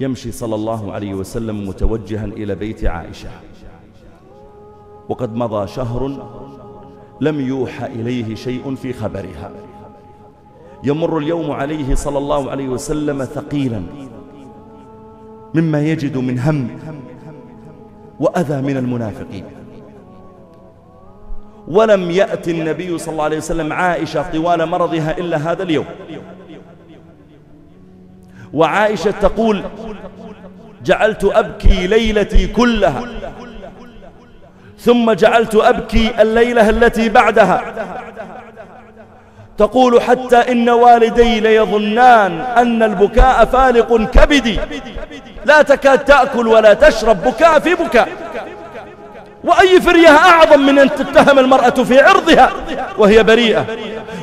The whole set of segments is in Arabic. يمشي صلى الله عليه وسلم متوجها إلى بيت عائشة، وقد مضى شهر لم يوحى إليه شيء في خبرها. يمر اليوم عليه صلى الله عليه وسلم ثقيلا مما يجد من هم وأذى من المنافقين، ولم يأتي النبي صلى الله عليه وسلم عائشة طوال مرضها إلا هذا اليوم. وعائشة تقول: جعلت أبكي ليلتي كلها ثم جعلت أبكي الليلة التي بعدها. تقول: حتى إن والدي ليظنان أن البكاء فالق كبدي، لا تكاد تأكل ولا تشرب، بكاء في بكاء. وأي فرية أعظم من أن تتهم المرأة في عرضها وهي بريئة،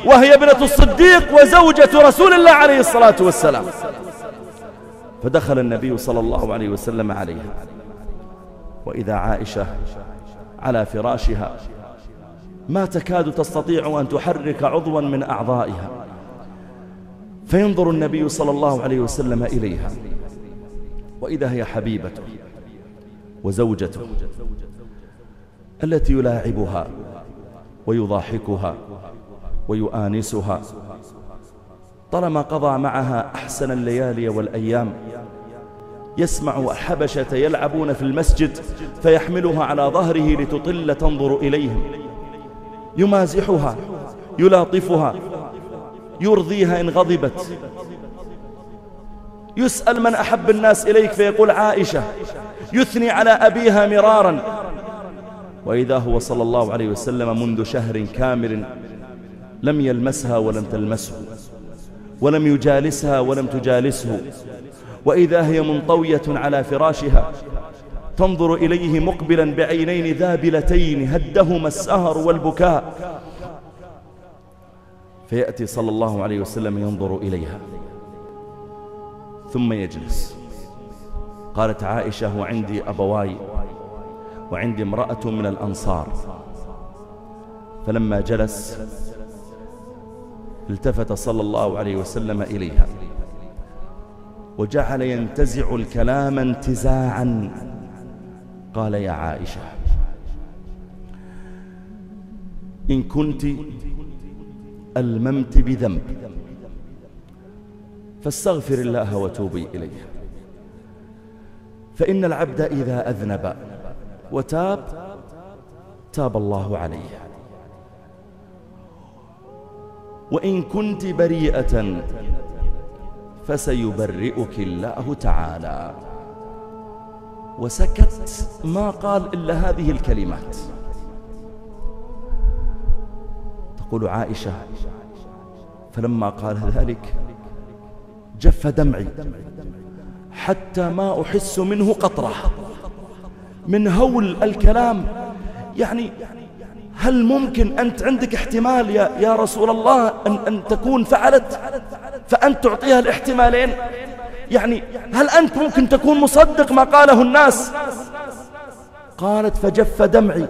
وهي ابنة الصديق وزوجة رسول الله عليه الصلاة والسلام. فدخل النبي صلى الله عليه وسلم عليها، وإذا عائشة على فراشها ما تكاد تستطيع أن تحرك عضوا من أعضائها. فينظر النبي صلى الله عليه وسلم إليها، وإذا هي حبيبته وزوجته التي يلاعبها ويضاحكها ويؤانسها. طالما قضى معها أحسن الليالي والأيام، يسمع الحبشة يلعبون في المسجد فيحملها على ظهره لتطل تنظر إليهم. يمازحها، يلاطفها، يرضيها إن غضبت. يسأل: من أحب الناس إليك؟ فيقول: عائشة. يثني على أبيها مراراً. وإذا هو صلى الله عليه وسلم منذ شهر كامل لم يلمسها ولم تلمسه، ولم يجالسها ولم تجالسه. وإذا هي منطوية على فراشها تنظر إليه مقبلا بعينين ذابلتين هدهما السهر والبكاء. فيأتي صلى الله عليه وسلم ينظر إليها ثم يجلس. قالت عائشة: وعندي أبواي وعندي امرأة من الأنصار. فلما جلس التفت صلى الله عليه وسلم إليها، وجعل ينتزع الكلام انتزاعا. قال: يا عائشة، إن كنت ألممت بذنب فاستغفر الله وتوبي إليه، فإن العبد إذا أذنب وتاب تاب الله عليه، وإن كنت بريئة فسيبرئك الله تعالى. وسكت، ما قال إلا هذه الكلمات. تقول عائشة: فلما قال ذلك جف دمعي حتى ما أحس منه قطرة من هول الكلام. يعني هل ممكن أنت عندك احتمال يا رسول الله أن تكون فعلت، فأنت تعطيها الاحتمالين؟ يعني هل أنت ممكن تكون مصدق ما قاله الناس؟ قالت: فجف دمعي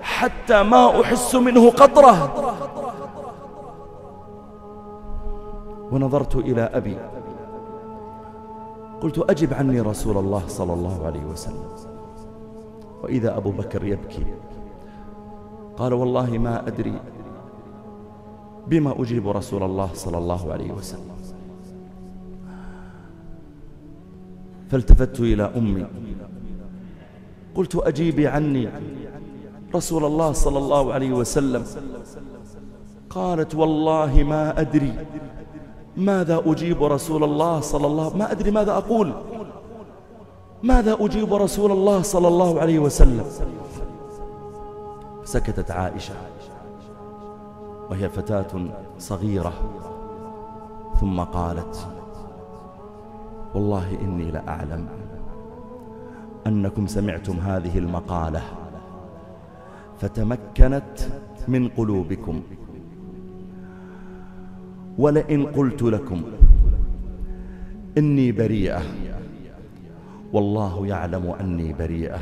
حتى ما أحس منه قطرة. ونظرت إلى أبي قلت: أجب عني رسول الله صلى الله عليه وسلم. وإذا أبو بكر يبكي. قال: والله ما أدري بما أجيب رسول الله صلى الله عليه وسلم. فالتفت إلى أمي قلت: أجيبي عني رسول الله صلى الله عليه وسلم. قالت: والله ما أدري ماذا أجيب رسول الله صلى الله عليه وسلم، ما أدري ماذا أقول، ماذا أجيب رسول الله صلى الله عليه وسلم. سكتت عائشة وهي فتاة صغيرة، ثم قالت: والله إني لأعلم أنكم سمعتم هذه المقالة فتمكنت من قلوبكم، ولئن قلت لكم إني بريئة والله يعلم أني بريئة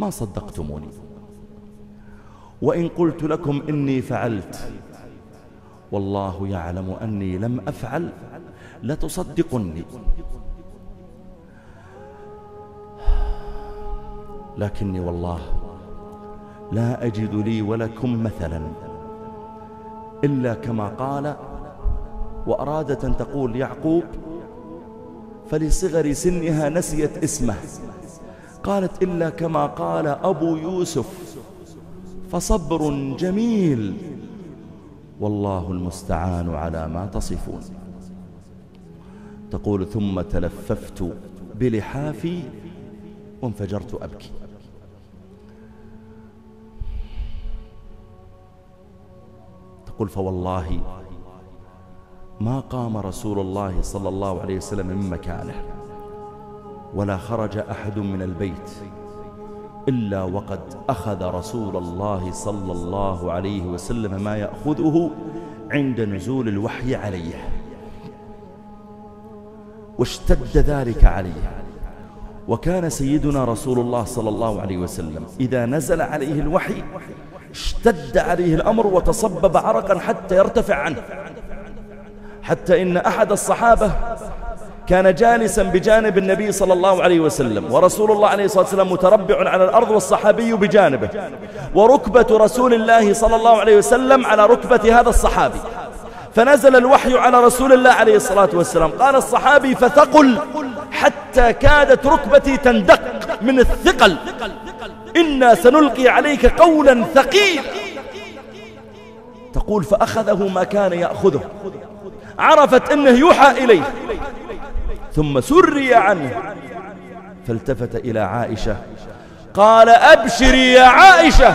ما صدقتموني، وإن قلت لكم إني فعلت والله يعلم أني لم أفعل لتصدقني، لكني والله لا أجد لي ولكم مثلا إلا كما قال، وأرادت أن تقول يعقوب فلصغر سنها نسيت اسمه، قالت إلا كما قال أبو يوسف، فصبر جميل والله المستعان على ما تصفون. تقول ثم تلففت بلحافي وانفجرت أبكي. تقول فوالله ما قام رسول الله صلى الله عليه وسلم من مكانه ولا خرج أحد من البيت إلا وقد أخذ رسول الله صلى الله عليه وسلم ما يأخذه عند نزول الوحي عليه، واشتد ذلك عليه. وكان سيدنا رسول الله صلى الله عليه وسلم إذا نزل عليه الوحي اشتد عليه الأمر وتصبب عرقا حتى يرتفع عنه، حتى إن أحد الصحابة كان جالسا بجانب النبي صلى الله عليه وسلم، ورسول الله عليه الصلاة والسلام متربع على الأرض والصحابي بجانبه، وركبة رسول الله صلى الله عليه وسلم على ركبة هذا الصحابي، فنزل الوحي على رسول الله عليه الصلاة والسلام. قال الصحابي فثقل حتى كادت ركبتي تندق من الثقل، إنا سنلقي عليك قولا ثقيلا. تقول فأخذه ما كان يأخذه، عرفت أنه يوحى إليه، ثم سري عنه. فالتفت إلى عائشة قال أبشري يا عائشة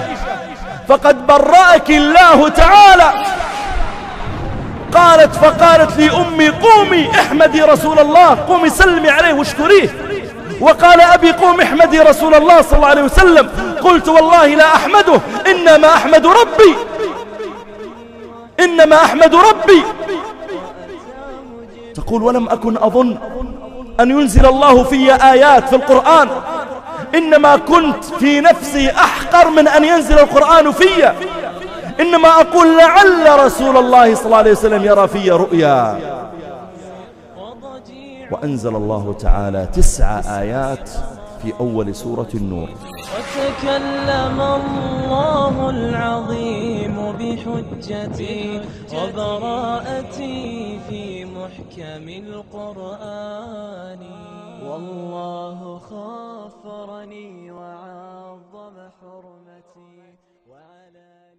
فقد برأك الله تعالى. قالت فقالت لي أمي قومي احمدي رسول الله، قومي سلمي عليه واشكريه. وقال أبي قوم احمدي رسول الله صلى الله عليه وسلم. قلت والله لا أحمده، إنما أحمد ربي، إنما أحمد ربي. تقول ولم أكن أظن أن ينزل الله في آيات في القرآن، إنما كنت في نفسي أحقر من أن ينزل القرآن في، إنما أقول لعل رسول الله صلى الله عليه وسلم يرى في رؤيا. وأنزل الله تعالى 9 آيات في أول سورة النور. وتكلم الله العظيم بحجتي وبراءتي في محكم القرآن، والله خافرني وعظم حرمتي وعلى